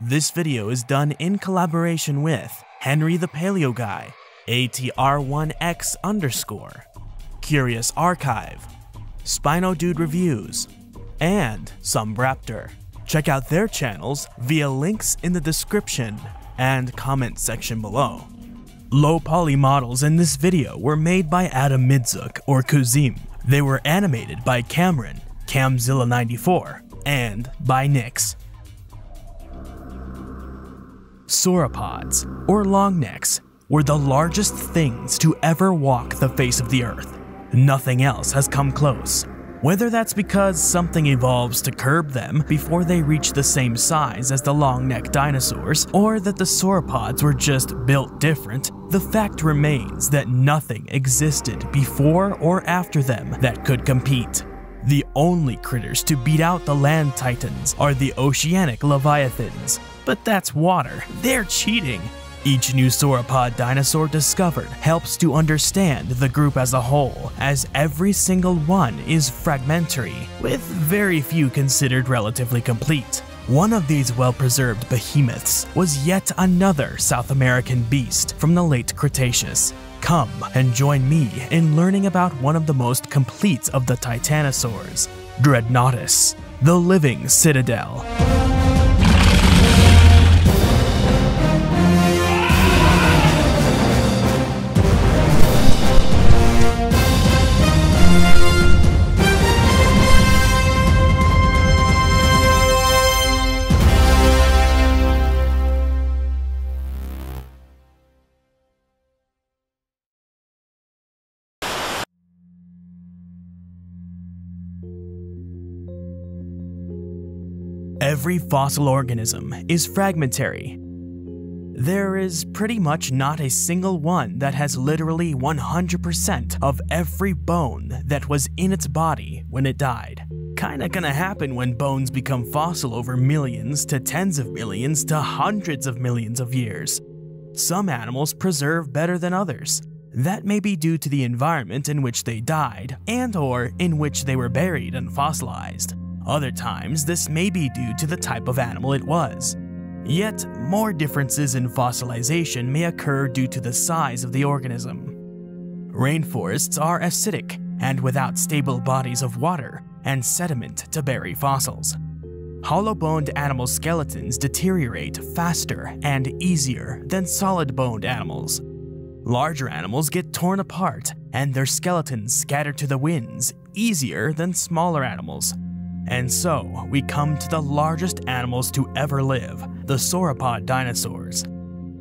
This video is done in collaboration with Henry the Paleo Guy, ATR1X _ Curious Archive, Spino Dude Reviews, and Sombraptor. Check out their channels via links in the description and comment section below. Low-poly models in this video were made by Adam Mizuk or Kuzim. They were animated by Cameron, Camzilla94, and by Nyx. Sauropods, or longnecks, were the largest things to ever walk the face of the Earth. Nothing else has come close. Whether that's because something evolves to curb them before they reach the same size as the long-necked dinosaurs, or that the sauropods were just built different, the fact remains that nothing existed before or after them that could compete. The only critters to beat out the land titans are the oceanic leviathans. But that's water. They're cheating. Each new sauropod dinosaur discovered helps to understand the group as a whole, as every single one is fragmentary, with very few considered relatively complete. One of these well-preserved behemoths was yet another South American beast from the Late Cretaceous. Come and join me in learning about one of the most complete of the titanosaurs, Dreadnoughtus, the living citadel. Every fossil organism is fragmentary. There is pretty much not a single one that has literally 100% of every bone that was in its body when it died. Kinda gonna happen when bones become fossil over millions to tens of millions to hundreds of millions of years. Some animals preserve better than others. That may be due to the environment in which they died and/or in which they were buried and fossilized. Other times, this may be due to the type of animal it was. Yet, more differences in fossilization may occur due to the size of the organism. Rainforests are acidic and without stable bodies of water and sediment to bury fossils. Hollow-boned animal skeletons deteriorate faster and easier than solid-boned animals. Larger animals get torn apart and their skeletons scatter to the winds easier than smaller animals. And so, we come to the largest animals to ever live, the sauropod dinosaurs.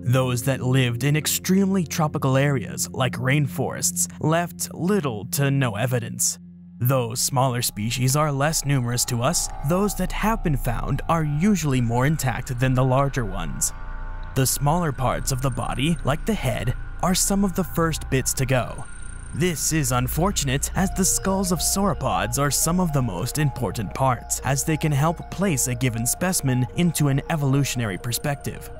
Those that lived in extremely tropical areas like rainforests left little to no evidence. Though smaller species are less numerous to us, those that have been found are usually more intact than the larger ones. The smaller parts of the body, like the head, are some of the first bits to go. This is unfortunate, as the skulls of sauropods are some of the most important parts, as they can help place a given specimen into an evolutionary perspective.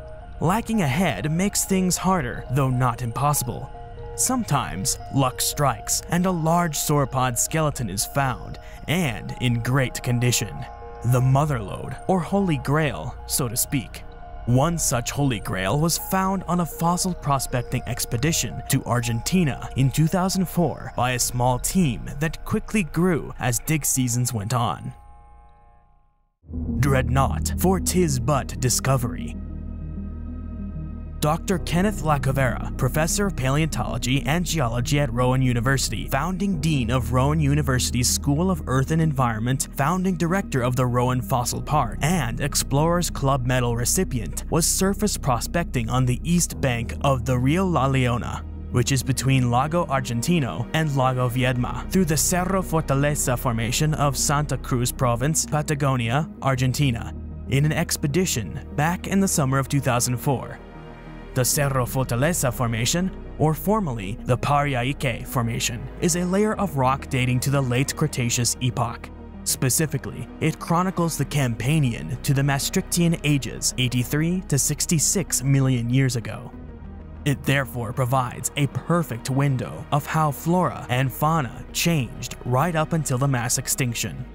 Lacking a head makes things harder, though not impossible. Sometimes, luck strikes, and a large sauropod skeleton is found, and in great condition. The motherlode, or holy grail, so to speak. One such holy grail was found on a fossil prospecting expedition to Argentina in 2004 by a small team that quickly grew as dig seasons went on. Dreadnought for 'tis but discovery. Dr. Kenneth Lacovara, professor of paleontology and geology at Rowan University, founding dean of Rowan University's School of Earth and Environment, founding director of the Rowan Fossil Park, and Explorers Club Medal recipient, was surface prospecting on the east bank of the Rio La Leona, which is between Lago Argentino and Lago Viedma, through the Cerro Fortaleza formation of Santa Cruz Province, Patagonia, Argentina, in an expedition back in the summer of 2004. The Cerro Fortaleza Formation, or formerly the Pariaike Formation, is a layer of rock dating to the Late Cretaceous epoch. Specifically, it chronicles the Campanian to the Maastrichtian ages 83 to 66 million years ago. It therefore provides a perfect window of how flora and fauna changed right up until the mass extinction.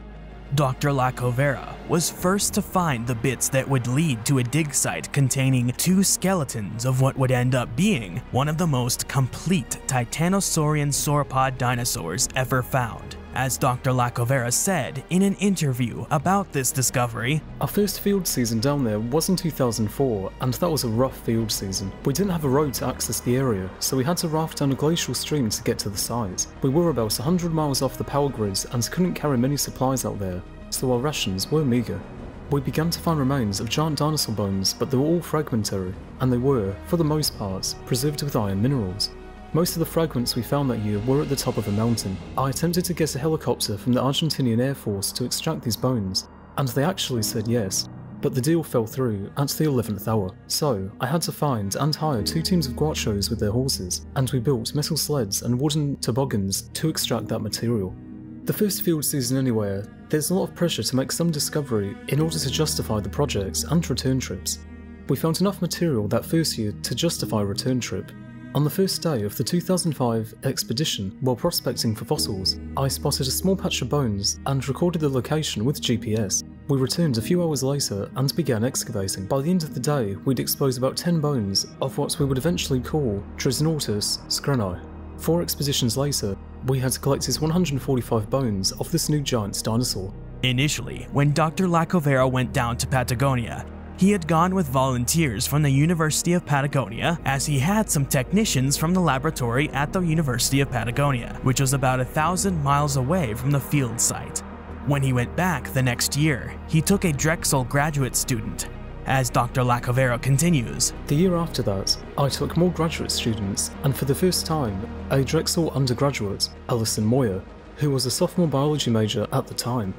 Dr. Lacovara was first to find the bits that would lead to a dig site containing two skeletons of what would end up being one of the most complete titanosaurian sauropod dinosaurs ever found. As Dr. Lacovara said in an interview about this discovery, "Our first field season down there was in 2004, and that was a rough field season. We didn't have a road to access the area, so we had to raft down a glacial stream to get to the site. We were about 100 miles off the power grids and couldn't carry many supplies out there, so our rations were meagre. We began to find remains of giant dinosaur bones, but they were all fragmentary, and they were, for the most part, preserved with iron minerals. Most of the fragments we found that year were at the top of a mountain. I attempted to get a helicopter from the Argentinian Air Force to extract these bones, and they actually said yes, but the deal fell through at the 11th hour. So I had to find and hire two teams of guachos with their horses, and we built metal sleds and wooden toboggans to extract that material. The first field season anywhere, there's a lot of pressure to make some discovery in order to justify the projects and return trips. We found enough material that first year to justify a return trip. On the first day of the 2005 expedition, while prospecting for fossils, I spotted a small patch of bones and recorded the location with GPS. We returned a few hours later and began excavating. By the end of the day, we'd exposed about 10 bones of what we would eventually call Dreadnoughtus screni. 4 expeditions later, we had collected 145 bones of this new giant dinosaur." Initially, when Dr. Lacovara went down to Patagonia, he had gone with volunteers from the University of Patagonia, as he had some technicians from the laboratory at the University of Patagonia, which was about 1,000 miles away from the field site. When he went back the next year, he took a Drexel graduate student. As Dr. Lacovara continues, "The year after that, I took more graduate students, and for the first time, a Drexel undergraduate, Alison Moyer, who was a sophomore biology major at the time.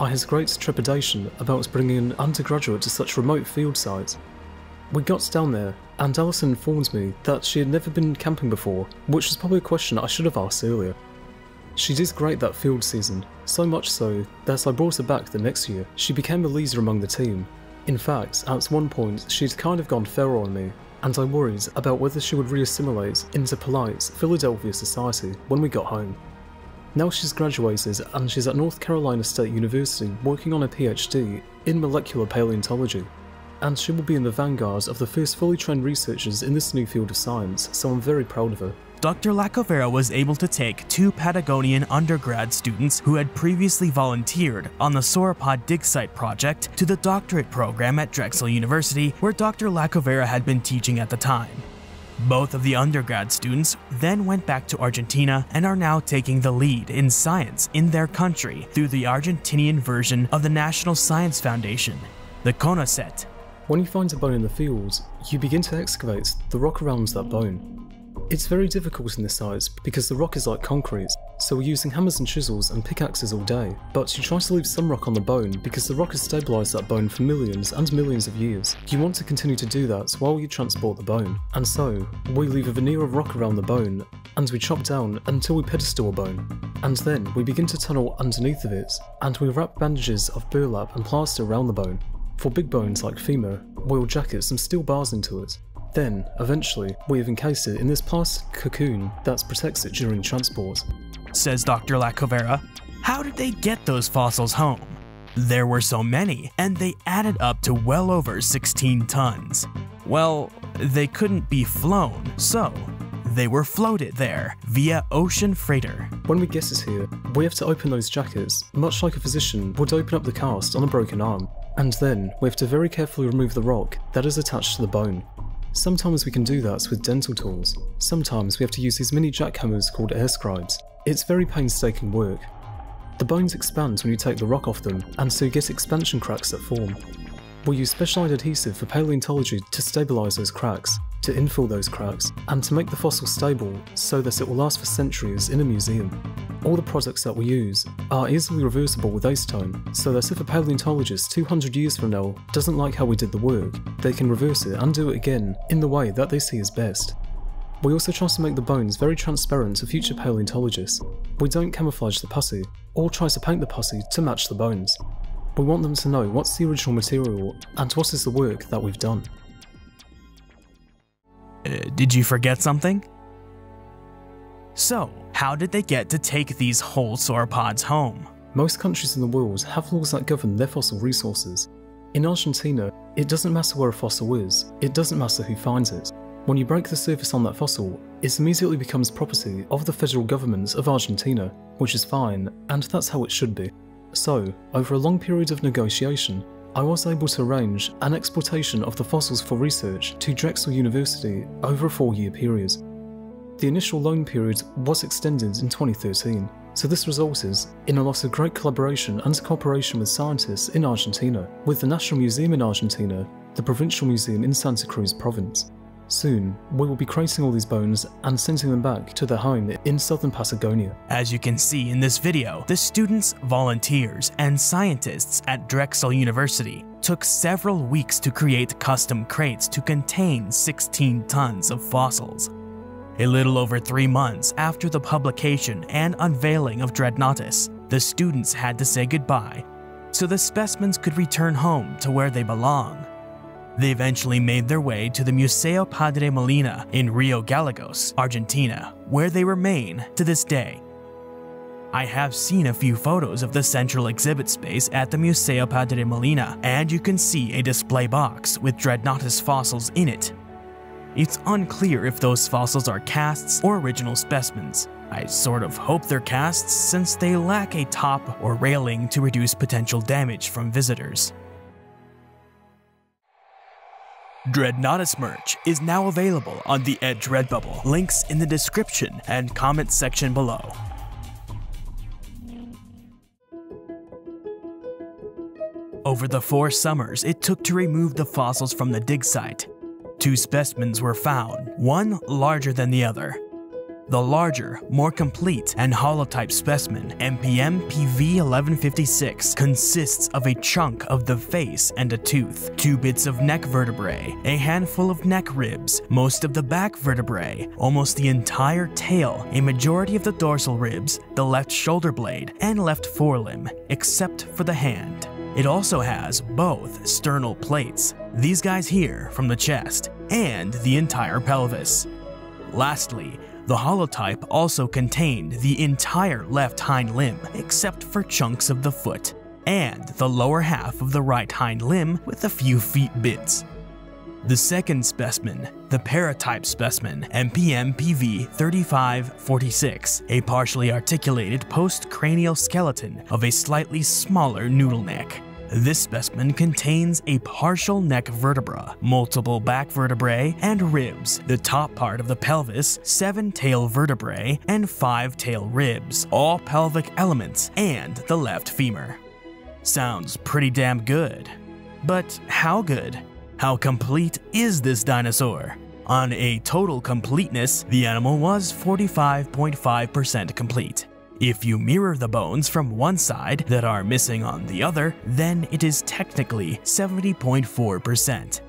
I had great trepidation about bringing an undergraduate to such remote field sites. We got down there, and Alison informed me that she had never been camping before, which was probably a question I should have asked earlier. She did great that field season, so much so that I brought her back the next year. She became a leader among the team. In fact, at one point she'd kind of gone feral on me, and I worried about whether she would re-assimilate into polite Philadelphia society when we got home. Now she's graduated and she's at North Carolina State University working on a PhD in molecular paleontology, and she will be in the vanguard of the first fully trained researchers in this new field of science, so I'm very proud of her." Dr. Lacovara was able to take 2 Patagonian undergrad students who had previously volunteered on the Sauropod dig site project to the doctorate program at Drexel University, where Dr. Lacovara had been teaching at the time. Both of the undergrad students then went back to Argentina and are now taking the lead in science in their country through the Argentinian version of the National Science Foundation, the CONICET. "When you find a bone in the field, you begin to excavate the rock around that bone. It's very difficult in this site because the rock is like concrete, so we're using hammers and chisels and pickaxes all day. But you try to leave some rock on the bone because the rock has stabilised that bone for millions and millions of years. You want to continue to do that while you transport the bone. And so, we leave a veneer of rock around the bone, and we chop down until we pedestal a bone. And then we begin to tunnel underneath of it, and we wrap bandages of burlap and plaster around the bone. For big bones like femur, we'll jacket some steel bars into it. Then, eventually, we have encased it in this plastic cocoon that protects it during transport," says Dr. Lacovara. How did they get those fossils home? There were so many, and they added up to well over 16 tons. Well, they couldn't be flown, so they were floated there via ocean freighter. "When we get it here, we have to open those jackets, much like a physician would open up the cast on a broken arm, and then we have to very carefully remove the rock that is attached to the bone. Sometimes we can do that with dental tools. Sometimes we have to use these mini jackhammers called air scribes. It's very painstaking work. The bones expand when you take the rock off them, and so you get expansion cracks that form. We use specialized adhesive for paleontology to stabilize those cracks, to infill those cracks, and to make the fossil stable so that it will last for centuries in a museum. All the products that we use are easily reversible with ace time, so that if a paleontologist 200 years from now doesn't like how we did the work, they can reverse it and do it again in the way that they see is best. We also try to make the bones very transparent to future paleontologists. We don't camouflage the pussy, or try to paint the pussy to match the bones. We want them to know what's the original material and what is the work that we've done." Did you forget something? So, how did they get to take these whole sauropods home? Most countries in the world have laws that govern their fossil resources. In Argentina, it doesn't matter where a fossil is, it doesn't matter who finds it. When you break the surface on that fossil, it immediately becomes property of the federal government of Argentina, which is fine, and that's how it should be. So, over a long period of negotiation, I was able to arrange an exportation of the fossils for research to Drexel University over a 4-year period. The initial loan period was extended in 2013, so this resulted in a lot of great collaboration and cooperation with scientists in Argentina, with the National Museum in Argentina, the Provincial Museum in Santa Cruz Province. Soon, we will be creating all these bones and sending them back to their home in southern Patagonia. As you can see in this video, the students, volunteers, and scientists at Drexel University took several weeks to create custom crates to contain 16 tons of fossils. A little over 3 months after the publication and unveiling of Dreadnoughtus, the students had to say goodbye so the specimens could return home to where they belong. They eventually made their way to the Museo Padre Molina in Rio Gallegos, Argentina, where they remain to this day. I have seen a few photos of the central exhibit space at the Museo Padre Molina, and you can see a display box with Dreadnoughtus fossils in it. It's unclear if those fossils are casts or original specimens. I sort of hope they're casts since they lack a top or railing to reduce potential damage from visitors. Dreadnoughtus merch is now available on the Edge Redbubble, links in the description and comment section below. Over the 4 summers it took to remove the fossils from the dig site, 2 specimens were found, one larger than the other. The larger, more complete, and holotype specimen, MPM PV 1156, consists of a chunk of the face and a tooth, 2 bits of neck vertebrae, a handful of neck ribs, most of the back vertebrae, almost the entire tail, a majority of the dorsal ribs, the left shoulder blade, and left forelimb, except for the hand. It also has both sternal plates, these guys here from the chest, and the entire pelvis. Lastly, the holotype also contained the entire left hind limb, except for chunks of the foot, and the lower half of the right hind limb with a few feet bits. The second specimen, the paratype specimen, MPM PV 3546, a partially articulated postcranial skeleton of a slightly smaller noodle neck. This specimen contains a partial neck vertebra, multiple back vertebrae and ribs, the top part of the pelvis, 7 tail vertebrae, and 5 tail ribs, all pelvic elements, and the left femur. Sounds pretty damn good. But how good? How complete is this dinosaur? On a total completeness, the animal was 45.5% complete. If you mirror the bones from one side that are missing on the other, then it is technically 70.4%.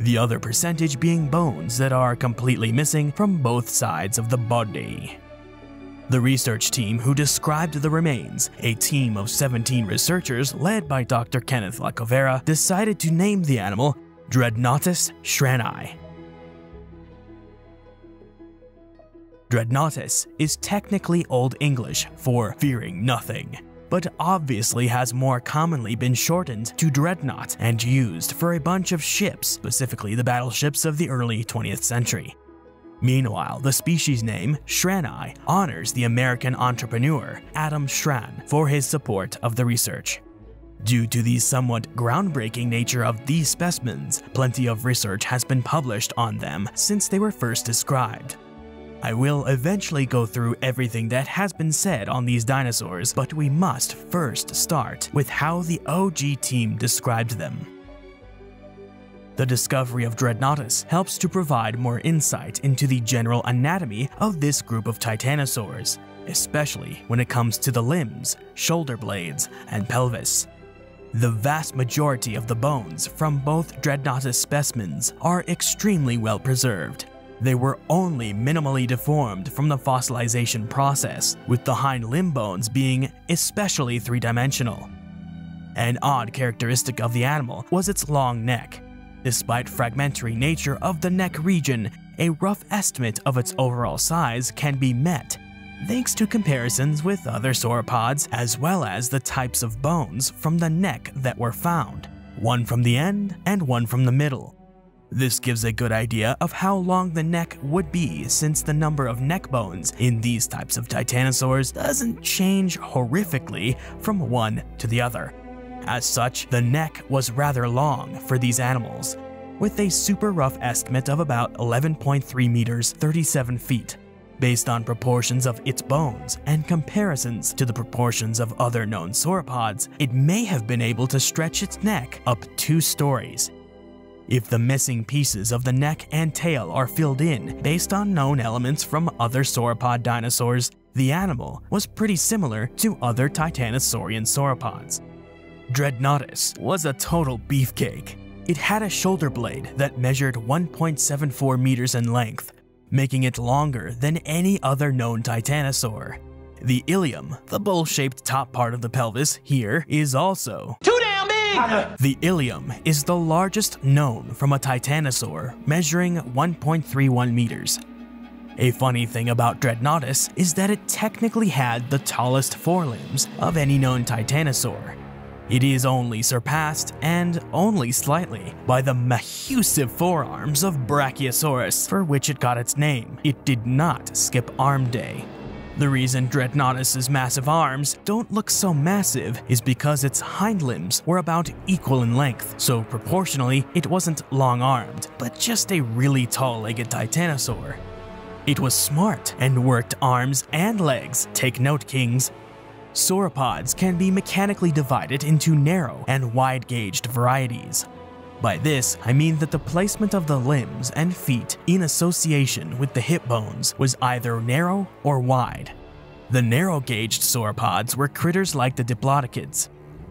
The other percentage being bones that are completely missing from both sides of the body. The research team who described the remains, a team of 17 researchers led by Dr. Kenneth Lacovara, decided to name the animal Dreadnoughtus shrani. Dreadnoughtus is technically Old English for fearing nothing, but obviously has more commonly been shortened to dreadnought and used for a bunch of ships, specifically the battleships of the early 20th century. Meanwhile, the species name, Shrani, honors the American entrepreneur Adam Schran for his support of the research. Due to the somewhat groundbreaking nature of these specimens, plenty of research has been published on them since they were first described. I will eventually go through everything that has been said on these dinosaurs, but we must first start with how the OG team described them. The discovery of Dreadnoughtus helps to provide more insight into the general anatomy of this group of titanosaurs, especially when it comes to the limbs, shoulder blades, and pelvis. The vast majority of the bones from both Dreadnoughtus specimens are extremely well preserved. They were only minimally deformed from the fossilization process, with the hind limb bones being especially three-dimensional. An odd characteristic of the animal was its long neck. Despite fragmentary nature of the neck region, a rough estimate of its overall size can be met. thanks to comparisons with other sauropods as well as the types of bones from the neck that were found, one from the end and one from the middle. This gives a good idea of how long the neck would be since the number of neck bones in these types of titanosaurs doesn't change horrifically from one to the other. As such, the neck was rather long for these animals, with a super rough estimate of about 11.3 meters, 37 feet, based on proportions of its bones and comparisons to the proportions of other known sauropods. It may have been able to stretch its neck up 2 stories. If the missing pieces of the neck and tail are filled in based on known elements from other sauropod dinosaurs, the animal was pretty similar to other titanosaurian sauropods. Dreadnoughtus was a total beefcake. It had a shoulder blade that measured 1.74 meters in length, making it longer than any other known titanosaur. The ilium, the bowl-shaped top part of the pelvis here, is also too damn big! The ilium is the largest known from a titanosaur, measuring 1.31 meters. A funny thing about Dreadnoughtus is that it technically had the tallest forelimbs of any known titanosaur. It is only surpassed, and only slightly, by the massive forearms of Brachiosaurus, for which it got its name. It did not skip arm day. The reason Dreadnoughtus's massive arms don't look so massive is because its hind limbs were about equal in length, so proportionally it wasn't long-armed, but just a really tall-legged titanosaur. It was smart and worked arms and legs, take note kings. Sauropods can be mechanically divided into narrow and wide-gauged varieties. By this, I mean that the placement of the limbs and feet in association with the hip bones was either narrow or wide. The narrow-gauged sauropods were critters like the diplodocids.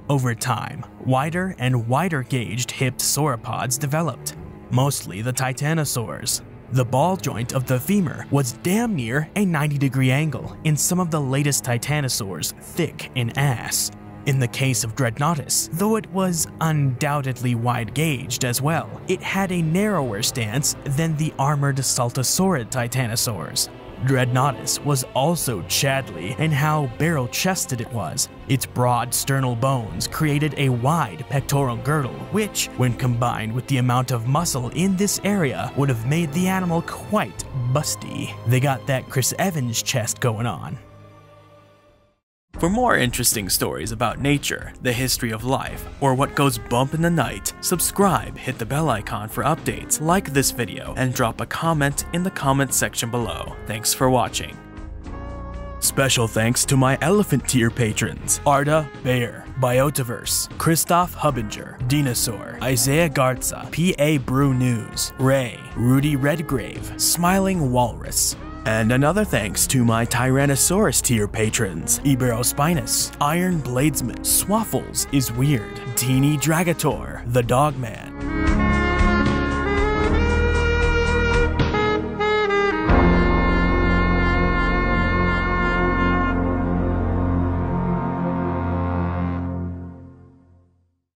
Over time, wider and wider-gauged hipped sauropods developed, mostly the titanosaurs. The ball joint of the femur was damn near a 90-degree angle in some of the latest titanosaurs, thick in ass. In the case of Dreadnoughtus, though it was undoubtedly wide-gauged as well, it had a narrower stance than the armored saltosaurid titanosaurs. Dreadnoughtus was also chadly in how barrel-chested it was. Its broad sternal bones created a wide pectoral girdle, which, when combined with the amount of muscle in this area, would have made the animal quite busty. They got that Chris Evans chest going on. For more interesting stories about nature, the history of life, or what goes bump in the night, subscribe, hit the bell icon for updates, like this video, and drop a comment in the comment section below. Thanks for watching. Special thanks to my elephant tier patrons, Arda Bayer, Biotiverse, Christoph Hubinger, Dinosaur, Isaiah Garza, P.A. Brew News, Ray, Rudy Redgrave, Smiling Walrus. And another thanks to my Tyrannosaurus tier patrons, Iberospinus, Iron Bladesman, Swaffles is Weird, Teeny Dragator, The Dogman,